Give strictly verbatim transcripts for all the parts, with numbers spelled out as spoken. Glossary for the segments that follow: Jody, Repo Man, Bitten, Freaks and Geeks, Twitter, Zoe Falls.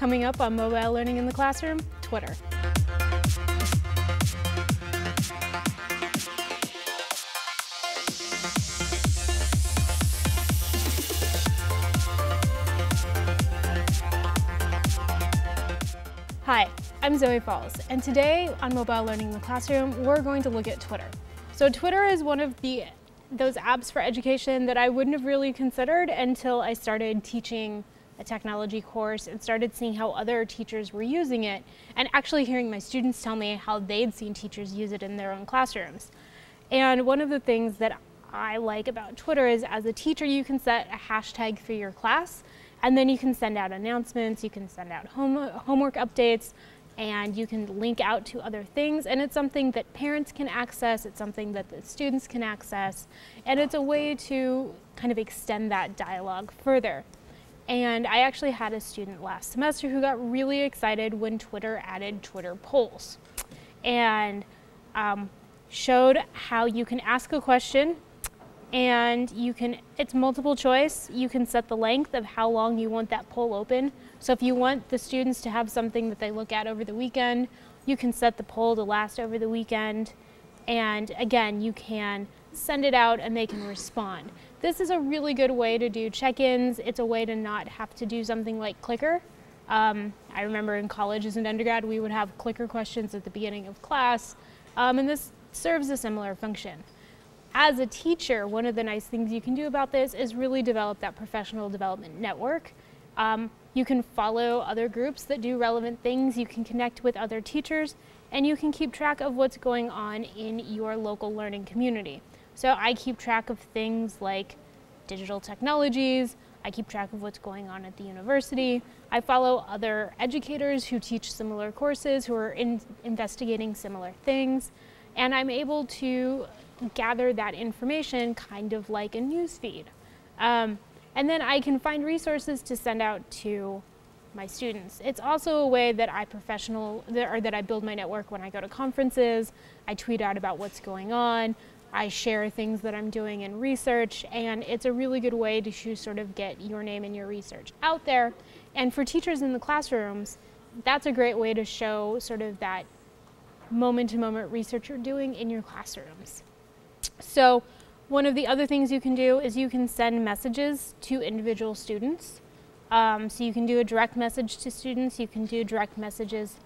Coming up on Mobile Learning in the Classroom, Twitter. Hi, I'm Zoe Falls, and today on Mobile Learning in the Classroom, we're going to look at Twitter. So Twitter is one of the those apps for education that I wouldn't have really considered until I started teaching a technology course and started seeing how other teachers were using it, and actually hearing my students tell me how they'd seen teachers use it in their own classrooms. And one of the things that I like about Twitter is, as a teacher, you can set a hashtag for your class, and then you can send out announcements, you can send out home, homework updates, and you can link out to other things. And it's something that parents can access, it's something that the students can access, and it's a way to kind of extend that dialogue further. And I actually had a student last semester who got really excited when Twitter added Twitter polls, and um, showed how you can ask a question. And you can, it's multiple choice. You can set the length of how long you want that poll open. So if you want the students to have something that they look at over the weekend, you can set the poll to last over the weekend. And again, you can send it out and they can respond. This is a really good way to do check-ins. It's a way to not have to do something like Clicker. Um, I remember in college as an undergrad, we would have Clicker questions at the beginning of class. Um, and this serves a similar function. As a teacher, one of the nice things you can do about this is really develop that professional development network. Um, you can follow other groups that do relevant things, you can connect with other teachers, and you can keep track of what's going on in your local learning community. So I keep track of things like digital technologies, I keep track of what's going on at the university, I follow other educators who teach similar courses, who are in investigating similar things, and I'm able to gather that information kind of like a news feed. Um, and then I can find resources to send out to my students. It's also a way that I professional, or that I build my network when I go to conferences. I tweet out about what's going on. I share things that I'm doing in research, and it's a really good way to sort of get your name and your research out there. And for teachers in the classrooms, that's a great way to show sort of that moment-to-moment research you're doing in your classrooms. So one of the other things you can do is you can send messages to individual students. Um, so you can do a direct message to students, you can do direct messages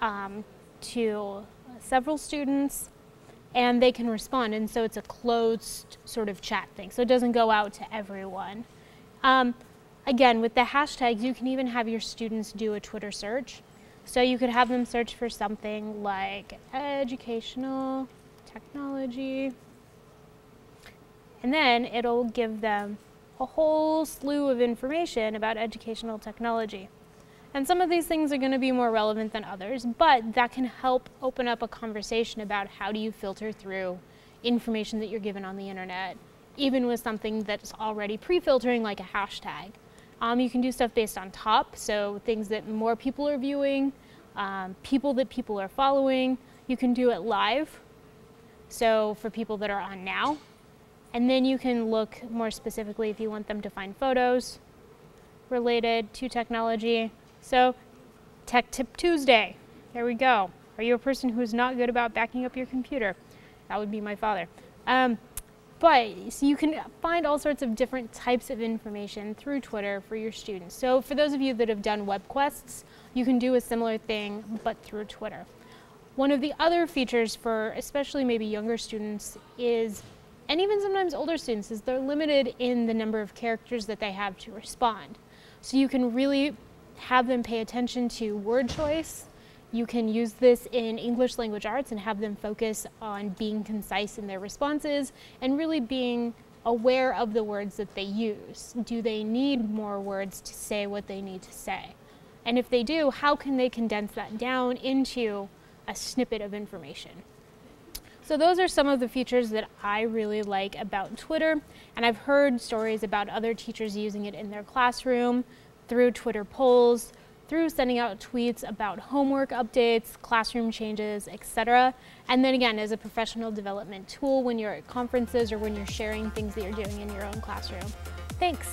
um, to several students, and they can respond. And so it's a closed sort of chat thing, so it doesn't go out to everyone. Um, again, with the hashtags, you can even have your students do a Twitter search. So you could have them search for something like educational technology, and then it'll give them a whole slew of information about educational technology. And some of these things are going to be more relevant than others, but that can help open up a conversation about how do you filter through information that you're given on the internet, even with something that's already pre-filtering like a hashtag. Um, you can do stuff based on top, so things that more people are viewing, um, people that people are following. You can do it live, so for people that are on now. And then you can look more specifically if you want them to find photos related to technology. So Tech Tip Tuesday, there we go. Are you a person who's not good about backing up your computer? That would be my father. Um, but so you can find all sorts of different types of information through Twitter for your students. So for those of you that have done web quests, you can do a similar thing, but through Twitter. One of the other features for especially maybe younger students is, and even sometimes older students, is they're limited in the number of characters that they have to respond. So you can really have them pay attention to word choice. You can use this in English language arts and have them focus on being concise in their responses and really being aware of the words that they use. Do they need more words to say what they need to say? And if they do, how can they condense that down into a snippet of information? So those are some of the features that I really like about Twitter, and I've heard stories about other teachers using it in their classroom, through Twitter polls, through sending out tweets about homework updates, classroom changes, et cetera. And then again, as a professional development tool when you're at conferences or when you're sharing things that you're doing in your own classroom. Thanks.